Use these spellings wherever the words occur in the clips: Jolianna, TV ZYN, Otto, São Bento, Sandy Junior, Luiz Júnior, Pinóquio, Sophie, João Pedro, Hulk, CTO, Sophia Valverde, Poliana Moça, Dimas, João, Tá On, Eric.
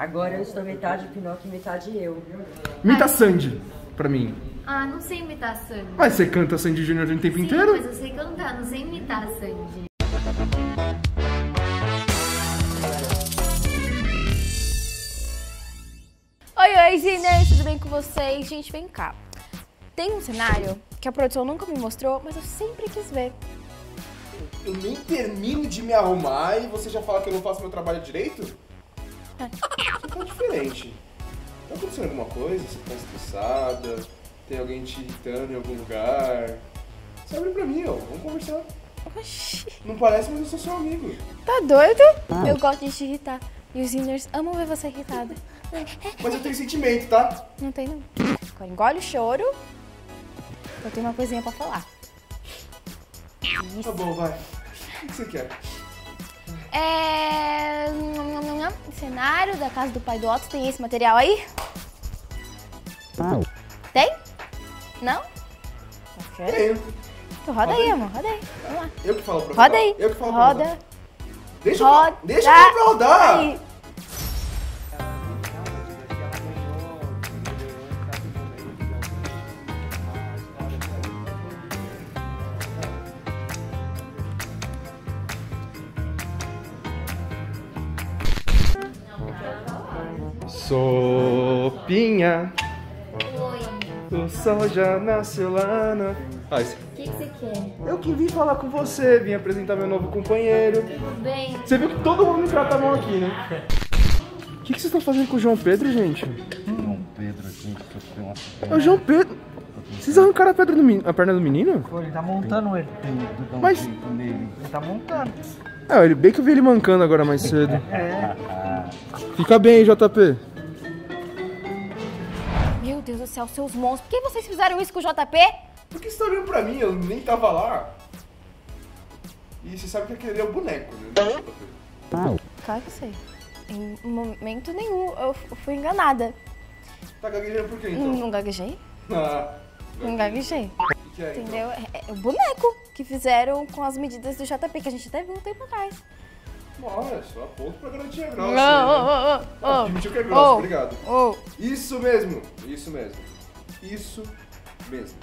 Agora eu estou metade Pinóquio e metade eu. Imita Sandy, pra mim. Ah, não sei imitar Sandy. Mas você canta Sandy Junior o tempo inteiro? Mas eu sei cantar, não sei imitar Sandy. Oi, oi, Ziners, tudo bem com vocês? Gente, vem cá. Tem um cenário que a produção nunca me mostrou, mas eu sempre quis ver. Eu nem termino de me arrumar e você já fala que eu não faço meu trabalho direito? Você tá diferente. Tá acontecendo alguma coisa? Você tá estressada? Tem alguém te irritando em algum lugar? Você abre pra mim, ó. Vamos conversar. Oxi. Não parece, mas eu sou seu amigo. Tá doido? Eu gosto de te irritar. E os Ziners amam ver você irritada. Mas eu tenho sentimento, tá? Não tem não. Agora engole o choro. Eu tenho uma coisinha pra falar. Isso. Tá bom, vai. O que você quer? É... O cenário da casa do pai do Otto tem esse material aí? Tem? Não? Tenho. Então roda aí, amor. Roda aí. Vamos lá. Eu que falo pra rodar. Roda aí. Eu que falo pra rodar. Deixa eu pra rodar. Aí. Sopinha. Oi. O sol já nasceu lá na... Ah, isso. O que você quer? Eu que vim falar com você, vim apresentar meu novo companheiro. Tudo bem? Você viu que todo mundo me trata a mão aqui, né? O que vocês estão fazendo com o João Pedro, gente? João Pedro, gente, que eu tenho uma... É o João Pedro? Vocês arrancaram a perna do menino? Foi, ele tá montando o ET do tempo dele. Ele tá montando. É, ele, bem que eu vi ele mancando agora mais cedo. É. Fica bem aí, JP. Meu Deus do céu, seus monstros. Por que vocês fizeram isso com o JP? Por que você tá olhando pra mim? Eu nem tava lá. E você sabe que aquele é o boneco, né? Claro que eu sei. Em momento nenhum eu fui enganada. Tá gaguejando por quê, então? Não gaguejei. Não gaguejei. O que é, então? Entendeu? É o boneco que fizeram com as medidas do JP, que a gente até viu um tempo atrás. Olha, só ponto pra garantir a grossa. Não, admitiu que é grossa, obrigado. Isso mesmo, isso mesmo. Isso mesmo.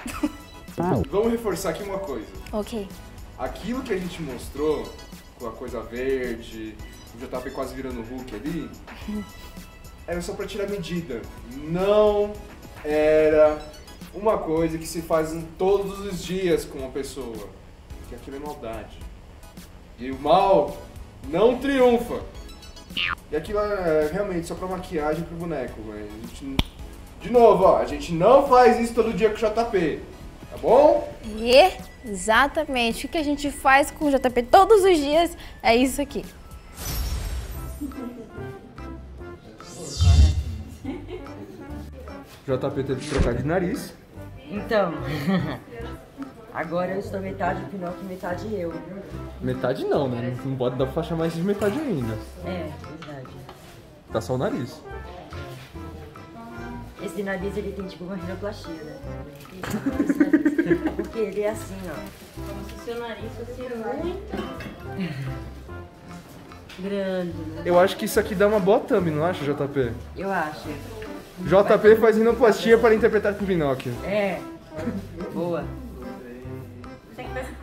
Vamos reforçar aqui uma coisa. Ok. Aquilo que a gente mostrou, com a coisa verde, o JP quase virando o Hulk ali, era só pra tirar medida. Não era uma coisa que se faz em todos os dias com uma pessoa. Que aquilo é maldade. E o mal... não triunfa! E aquilo é realmente só pra maquiagem pro boneco, velho. De novo, ó, a gente não faz isso todo dia com o JP, tá bom? Exatamente. O que a gente faz com o JP todos os dias é isso aqui. JP teve que trocar de nariz. Então... Agora eu estou metade Pinóquio e metade eu. Metade não, né? Não pode dar pra achar mais de metade ainda. É, verdade. Tá só o nariz. Esse nariz, ele tem tipo uma rinoplastia, né? Porque ele é assim, ó. Como se o seu nariz fosse muito grande, né? Eu acho que isso aqui dá uma boa thumb, não acha, JP? Eu acho. JP faz rinoplastia para interpretar com Pinóquio. É. Boa.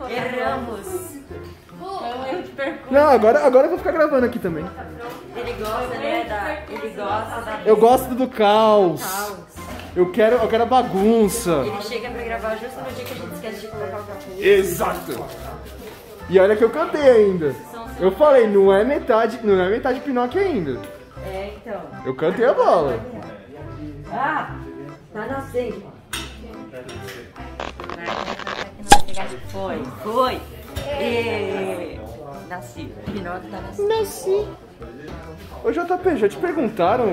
Erramos. Não, agora eu vou ficar gravando aqui também. Ele gosta, né? Eu gosto do caos. Eu quero a bagunça. Ele chega pra gravar justo no dia que a gente esquece de colocar o capuz. Exato. E olha que eu cantei ainda. Eu falei, não é metade Pinóquio ainda. É, então. Eu cantei a bola. Ah, tá nascendo. Foi. Nasci. Pinóquio tá nascendo. Nasci. Ô JP, já te perguntaram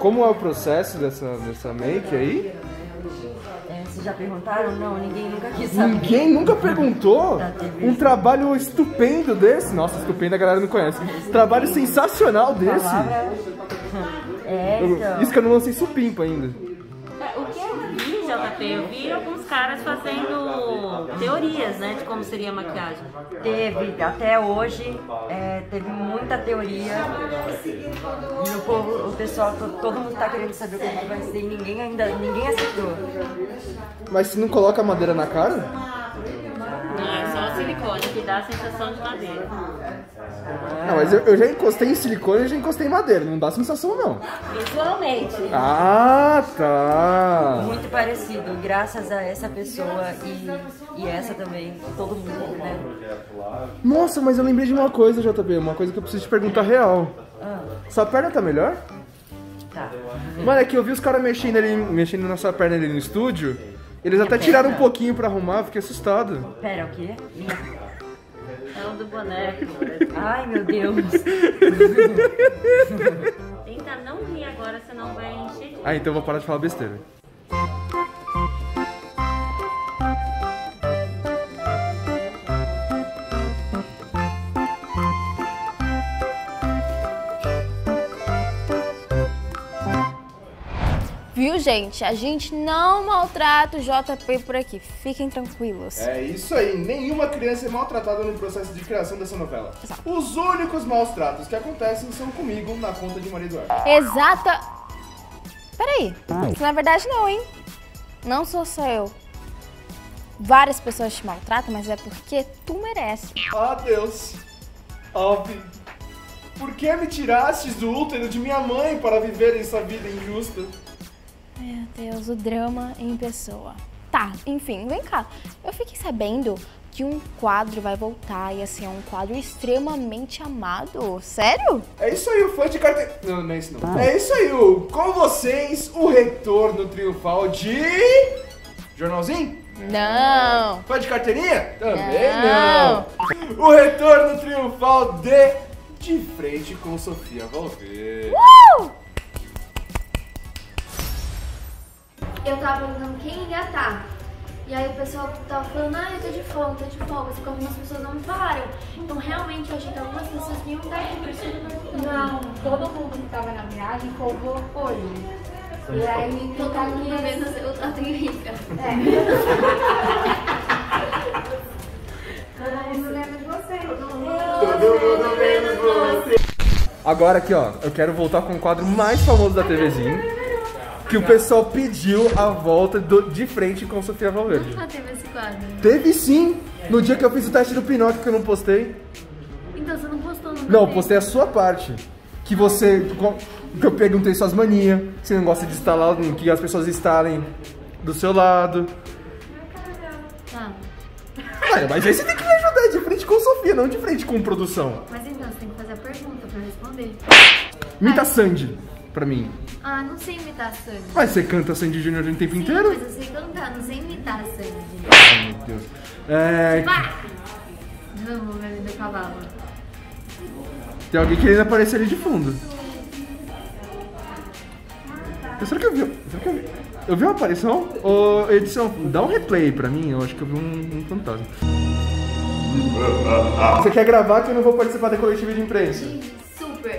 como é o processo dessa make aí? É, vocês já perguntaram? Não, ninguém nunca quis saber. Ninguém nunca perguntou? Um trabalho estupendo desse? Nossa, estupendo a galera não conhece. Trabalho sensacional desse? É, então. Isso que eu não lancei supimpa ainda. O que é? gente, JP, eu vi alguns caras fazendo teorias, né, de como seria a maquiagem. Teve, até hoje, teve muita teoria. E o pessoal, todo mundo tá querendo saber como que vai ser e ninguém ainda, ninguém aceitou. Mas se não coloca madeira na cara? Não, é só silicone, que dá a sensação de madeira. Não, mas eu já encostei em silicone e já encostei em madeira, não dá sensação não. Visualmente. Ah, tá. Muito parecido, graças a essa pessoa e essa também, todo mundo, né? Nossa, mas eu lembrei de uma coisa, JP, uma coisa que eu preciso te perguntar real. Ah. Sua perna tá melhor? Tá. Mano, é que eu vi os caras mexendo na sua perna ali no estúdio, eles até tiraram um pouquinho pra arrumar, eu fiquei assustado. Pera, o quê? É o do boneco. Ai, meu Deus. Tenta não rir agora, senão vai encher. Ah, então eu vou parar de falar besteira. Viu, gente? A gente não maltrata o JP por aqui. Fiquem tranquilos. É isso aí. Nenhuma criança é maltratada no processo de criação dessa novela. Exato. Os únicos maus tratos que acontecem são comigo na conta de Maria Eduarda. Exata... Peraí. Isso na verdade não, hein? Não sou só eu. Várias pessoas te maltratam, mas é porque tu merece. Ah, Deus. Óbvio. Por que me tirastes do útero de minha mãe para viver essa vida injusta? Meu Deus, o drama em pessoa. Tá, enfim, vem cá. Eu fiquei sabendo que um quadro vai voltar e assim, é um quadro extremamente amado. Sério? É isso aí, o fã de carteira... Não, não é isso não. É isso aí, com vocês, o retorno triunfal de... Jornalzinho? Não. Fã de carteirinha? Também não. O retorno triunfal de frente com Sophia Valverde. Eu tava perguntando quem ia estar. E aí o pessoal tava falando, ah, eu tô de folga, assim, como as pessoas não me falaram. Então realmente eu achei que algumas pessoas iam estar aqui. Não, todo mundo que tava na viagem folgou hoje. E aí todo mundo na mesa, eu tenho rica. Todo mundo menos você. Todo mundo menos você. Agora aqui, ó, eu quero voltar com o quadro mais famoso da TV ZYN. Que o pessoal pediu a volta de frente com Sophia Valverde. Nunca teve esse quadro. Teve sim! No dia que eu fiz o teste do Pinóquio que eu não postei. Então você não postou nunca? Não, postei a sua parte. Que você... Que eu perguntei suas manias. Você não gosta de instalar, que as pessoas instalem do seu lado. Tá. Ah, mas aí você tem que me ajudar de frente com Sophia, não de frente com produção. Mas então você tem que fazer a pergunta pra eu responder. Mita Sandy pra mim. Ah, não sei imitar Sandy. Mas você canta Sandy Junior o tempo inteiro? Mas eu sei cantar, não sei imitar Sandy. Ai, meu Deus. Vamos, meu Deus, cavalo. Tem alguém querendo aparecer ali de fundo. Será que eu vi? Eu vi uma aparição? Ô, edição, dá um replay pra mim. Eu acho que eu vi um fantasma. Você quer gravar que eu não vou participar da coletiva de imprensa?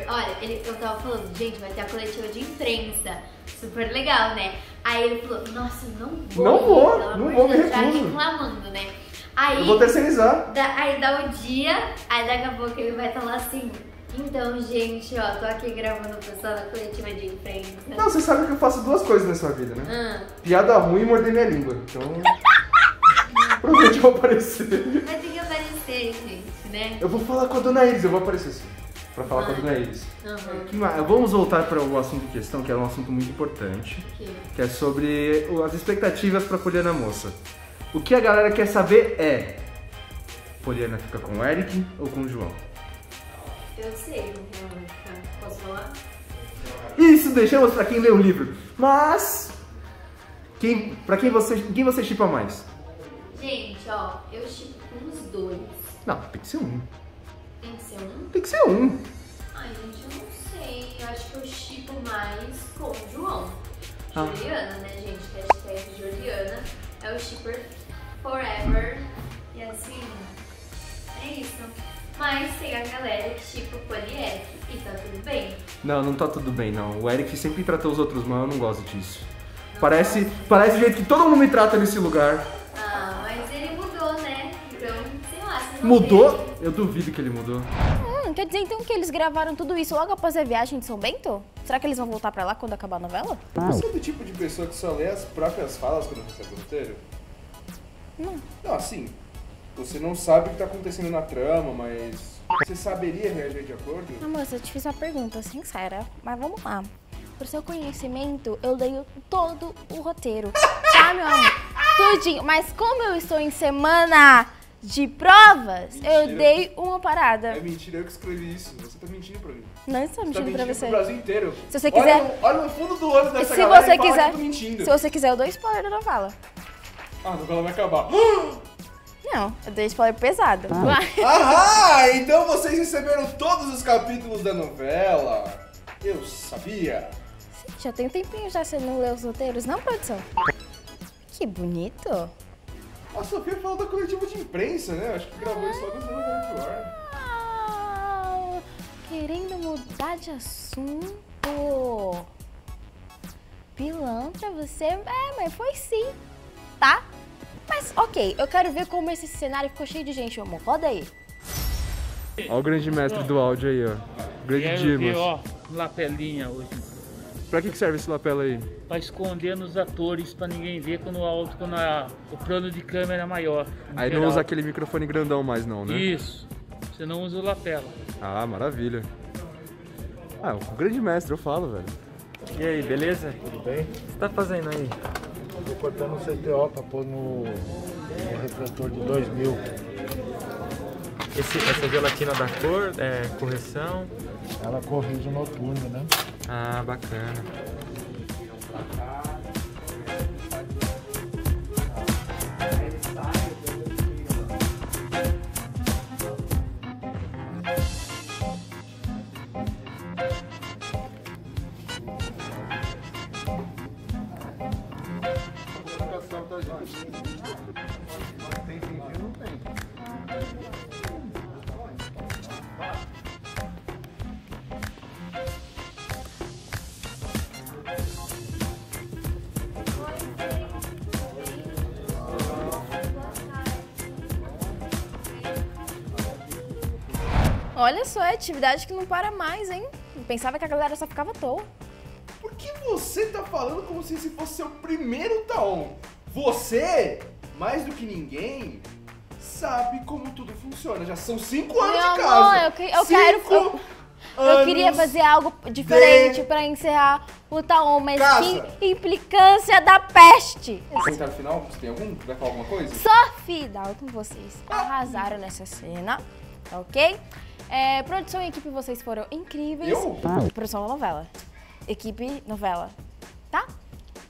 Olha, eu tava falando, gente, vai ter a coletiva de imprensa, super legal, né? Aí ele falou, nossa, não vou, me recuso. Reclamando, né? Aí, eu vou terceirizar. Aí dá o dia, aí daqui a pouco ele vai estar lá assim, então, gente, ó, tô aqui gravando o pessoal da coletiva de imprensa. Não, você sabe que eu faço duas coisas nessa vida, né? Piada ruim e morder minha língua, então... Provavelmente eu vou aparecer. Mas tem que aparecer, gente, né? Eu vou falar com a dona Iris, eu vou aparecer sim. Pra falar com a dona Iris. Vamos voltar para o assunto em questão, que é um assunto muito importante, que é sobre as expectativas para Poliana Moça. O que a galera quer saber é: Poliana fica com o Eric ou com o João? Eu sei, posso falar? Isso deixamos para quem lê o livro. Mas quem você shippa mais? Gente, ó, eu shippo com os dois. Não, tem que ser um. Tem que ser um. Ai, gente, eu não sei. Eu acho que eu shippo mais com o João. Jolianna, né, gente? Hashtag Jolianna. É o shipper forever. E assim, é isso. Mas tem a galera que shippa com o Eric. E tá tudo bem? Não, não tá tudo bem, não. O Eric sempre tratou os outros mal, eu não gosto disso. Parece o jeito que todo mundo me trata nesse lugar. Ah, mas ele mudou, né? Então, sei lá, vocês não mudou? Eu duvido que ele mudou. Quer dizer então que eles gravaram tudo isso logo após a viagem de São Bento? Será que eles vão voltar pra lá quando acabar a novela? Você é do tipo de pessoa que só lê as próprias falas quando você é roteiro? Não. Não, assim, você não sabe o que tá acontecendo na trama, mas você saberia reagir de acordo? Ah, moça, eu te fiz uma pergunta sincera, mas vamos lá. Por seu conhecimento, eu leio todo o roteiro, tá, meu amor? Tudinho, mas como eu estou em semana de provas, mentira. Eu dei uma parada. É mentira, eu que escrevi isso. Você tá mentindo pra mim. Não estou mentindo pra você. Pro Brasil inteiro. Se você quiser... Olha no fundo do olho dessa galera e fala que eu tô mentindo. Se você quiser, eu dou spoiler da novela. Ah, a novela vai acabar. Não, eu dei spoiler pesado. Ahá, então vocês receberam todos os capítulos da novela. Eu sabia. Sim, já tem um tempinho já você não lê os roteiros, não, produção? Que bonito. A Sophia falou da coletiva de imprensa, né? Acho que gravou isso logo no ar. Querendo mudar de assunto. Pilantra, você... É, mas foi sim, tá? Mas, ok, eu quero ver como esse cenário ficou cheio de gente, amor. Roda aí. Olha o grande mestre do áudio aí, ó. Grande Dimas. Ó, lapelinha hoje. Pra que serve esse lapela aí? Pra esconder nos atores, pra ninguém ver quando o plano de câmera é maior. Aí geral. Não usa aquele microfone grandão mais não, né? Isso. Você não usa o lapela. Ah, maravilha. Ah, o grande mestre, eu falo, velho. E aí, beleza? Tudo bem? O que você tá fazendo aí? Eu tô cortando um CTO pra pôr no refletor de 2000. Essa gelatina da cor, é correção? Ela corrige o noturno, né? Ah, bacana. Olha só, é atividade que não para mais, hein? Eu pensava que a galera só ficava à toa. Por que você tá falando como se esse fosse seu primeiro Tá On? Você, mais do que ninguém, sabe como tudo funciona. Já são 5 anos de casa. Eu queria fazer algo diferente pra encerrar o Tá On, mas que implicância da peste! Comentário final, você tem algum? Vai falar alguma coisa? Sophie, Dalton, vocês arrasaram nessa cena, tá ok? É, produção e equipe, vocês foram incríveis. Produção da novela. Equipe, novela. Tá?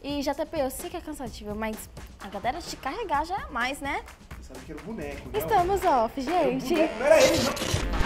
E JP, eu sei que é cansativo, mas a galera te carregar já é mais, né? Você sabe que era o boneco, né? Estamos off, gente. Não era ele, não.